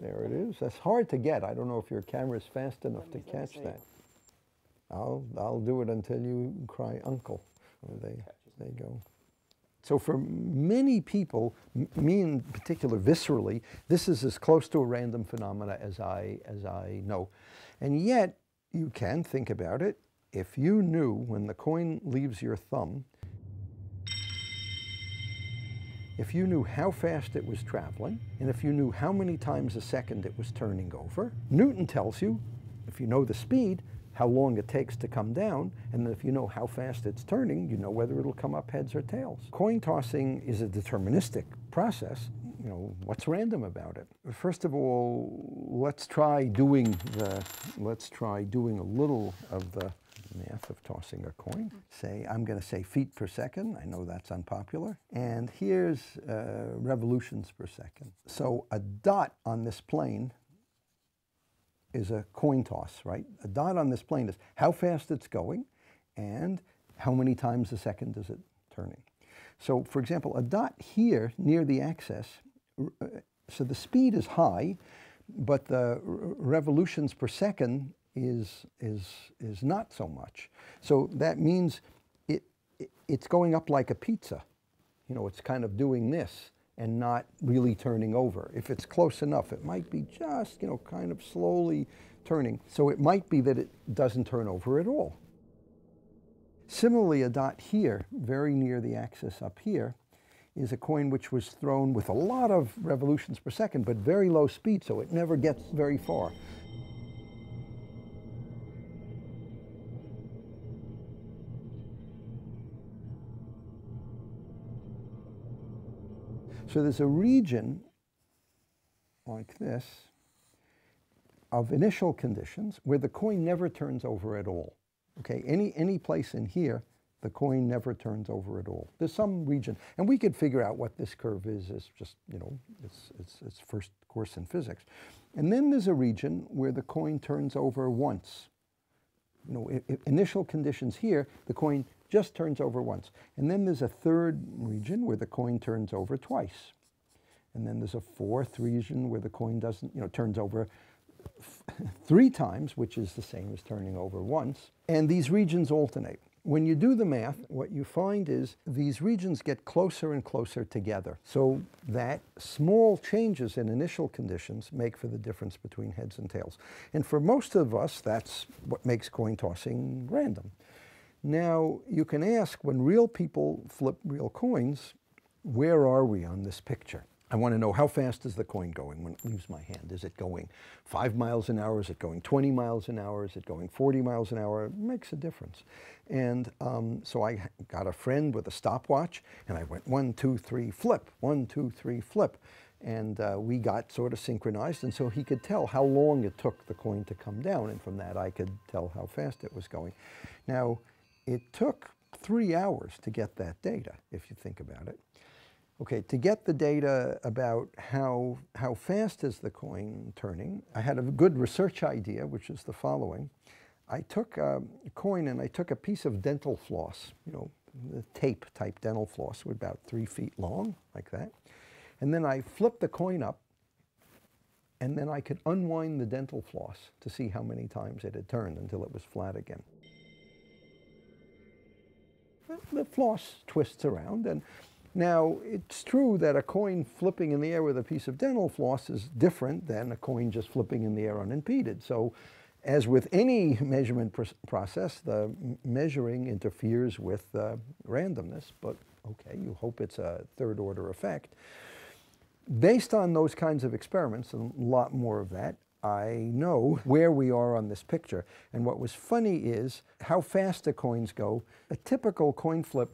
There it is. That's hard to get. I don't know if your camera's fast enough to catch that. I'll do it until you cry uncle. They go. So for many people, me in particular, viscerally, this is as close to a random phenomena as I know. And yet, you can think about it. If you knew when the coin leaves your thumb, if you knew how fast it was traveling, and if you knew how many times a second it was turning over, Newton tells you, if you know the speed, how long it takes to come down, and if you know how fast it's turning, you know whether it'll come up heads or tails. Coin tossing is a deterministic process. You know, what's random about it? First of all, let's try doing a little of the math of tossing a coin. Say, I'm going to say feet per second. I know that's unpopular. And here's revolutions per second. So a dot on this plane is a coin toss, right? A dot on this plane is how fast it's going and how many times a second is it turning. So, for example, a dot here near the axis, so the speed is high, but the revolutions per second is not so much. So that means it's going up like a pizza. You know, it's kind of doing this and not really turning over. If it's close enough, it might be just, you know, kind of slowly turning. So it might be that it doesn't turn over at all. Similarly, a dot here, very near the axis up here, is a coin which was thrown with a lot of revolutions per second, but very low speed, so it never gets very far. So there's a region like this of initial conditions where the coin never turns over at all. Okay, any place in here, the coin never turns over at all. There's some region, and we could figure out what this curve is. It's just, you know, it's first course in physics. And then there's a region where the coin turns over once. You know, initial conditions here, the coin just turns over once. And then there's a third region where the coin turns over twice. And then there's a fourth region where the coin doesn't, you know, turns over three times, which is the same as turning over once. And these regions alternate. When you do the math, what you find is these regions get closer and closer together. So that small changes in initial conditions make for the difference between heads and tails. And for most of us, that's what makes coin tossing random. Now, you can ask, when real people flip real coins, where are we on this picture? I want to know, how fast is the coin going when it leaves my hand? Is it going 5 miles an hour? Is it going 20 miles an hour? Is it going 40 miles an hour? It makes a difference. And so I got a friend with a stopwatch, and I went 1, 2, 3, flip, 1, 2, 3, flip. And we got sort of synchronized, and so he could tell how long it took the coin to come down, and from that I could tell how fast it was going. Now, it took 3 hours to get that data, if you think about it. Okay, to get the data about how fast is the coin turning, I had a good research idea, which is the following. I took a coin and I took a piece of dental floss, you know, the tape type dental floss, about 3 feet long, like that. And then I flipped the coin up, and then I could unwind the dental floss to see how many times it had turned until it was flat again. The floss twists around, and now it's true that a coin flipping in the air with a piece of dental floss is different than a coin just flipping in the air unimpeded. So, as with any measurement process, the measuring interferes with randomness, but okay, you hope it's a third order effect. Based on those kinds of experiments, and a lot more of that, I know where we are on this picture. And what was funny is how fast the coins go. A typical coin flip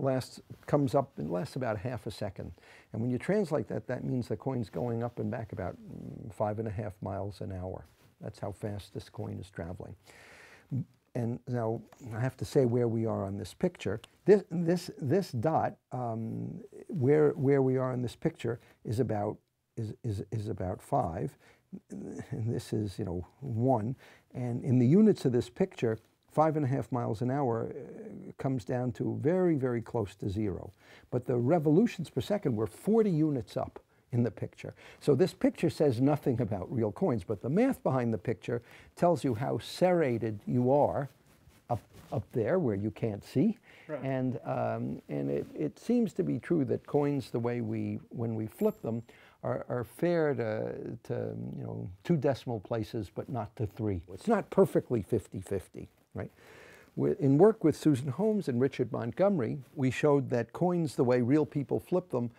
lasts about half a second. And when you translate that, that means the coin's going up and back about 5.5 miles an hour. That's how fast this coin is traveling. And now I have to say where we are on this picture. This dot, where we are on this picture is about 5. And this is, you know, 1, and in the units of this picture, 5.5 miles an hour comes down to very, very close to 0. But the revolutions per second were 40 units up in the picture. So this picture says nothing about real coins, but the math behind the picture tells you how serrated you are up there where you can't see. Right. And it seems to be true that coins, the way when we flip them, are fair to you know, 2 decimal places, but not to 3. It's not perfectly 50-50, right? In work with Susan Holmes and Richard Montgomery, we showed that coins, the way real people flip them,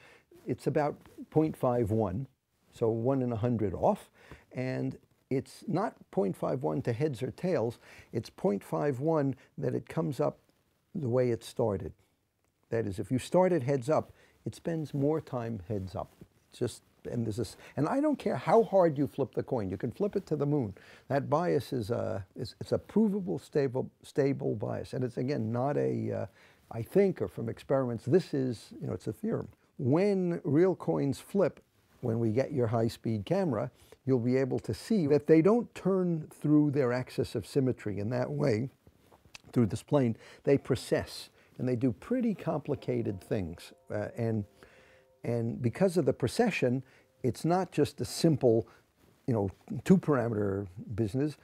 it's about 0.51, so 1 in 100 off. And it's not 0.51 to heads or tails, it's 0.51 that it comes up the way it started. That is, if you started heads up, it spends more time heads up. And I don't care how hard you flip the coin, you can flip it to the moon. That bias is it's a provable stable bias, and it's again not a I think, or from experiments, this is, you know, it's a theorem. When real coins flip, when we get your high-speed camera, you'll be able to see that they don't turn through their axis of symmetry in that way through this plane. They precess, and they do pretty complicated things, and because of the precession, it's not just a simple, you know, 2-parameter business.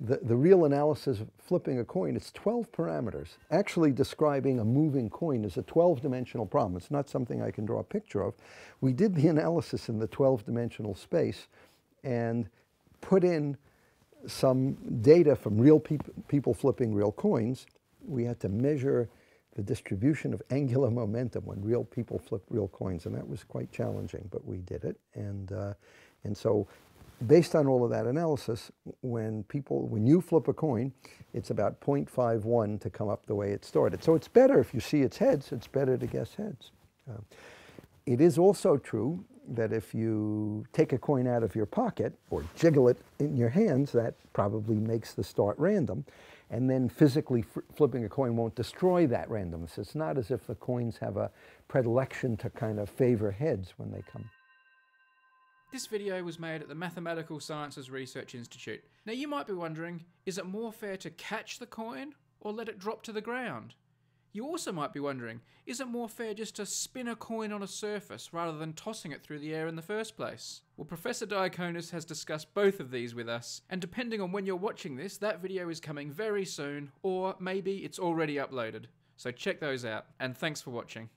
The real analysis of flipping a coin, it's 12 parameters. Actually describing a moving coin is a 12-dimensional problem. It's not something I can draw a picture of. We did the analysis in the 12-dimensional space and put in some data from real people flipping real coins. We had to measure the distribution of angular momentum when real people flipped real coins, and that was quite challenging, but we did it. And so, based on all of that analysis, when you flip a coin, it's about 0.51 to come up the way it started. So it's better if you see its heads, it's better to guess heads. It is also true that if you take a coin out of your pocket or jiggle it in your hands, that probably makes the start random. And then physically flipping a coin won't destroy that randomness. It's not as if the coins have a predilection to kind of favor heads when they come. This video was made at the Mathematical Sciences Research Institute. Now you might be wondering, is it more fair to catch the coin or let it drop to the ground? You also might be wondering, is it more fair just to spin a coin on a surface rather than tossing it through the air in the first place? Well, Professor Diaconis has discussed both of these with us, and depending on when you're watching this, that video is coming very soon, or maybe it's already uploaded. So check those out, and thanks for watching.